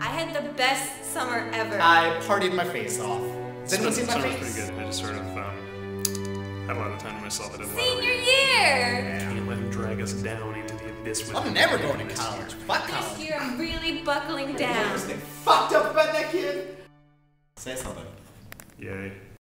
I had the best summer ever. I partied my face off. Did anyone see my face? Summer was pretty good. I just sort of had a lot of time to myself. I didn't Senior year! Yeah. Can't let him drag us down into the abyss. I'm never going to college. Fuck college. This year I'm really buckling down. Fucked up about that kid. Say something. Yay.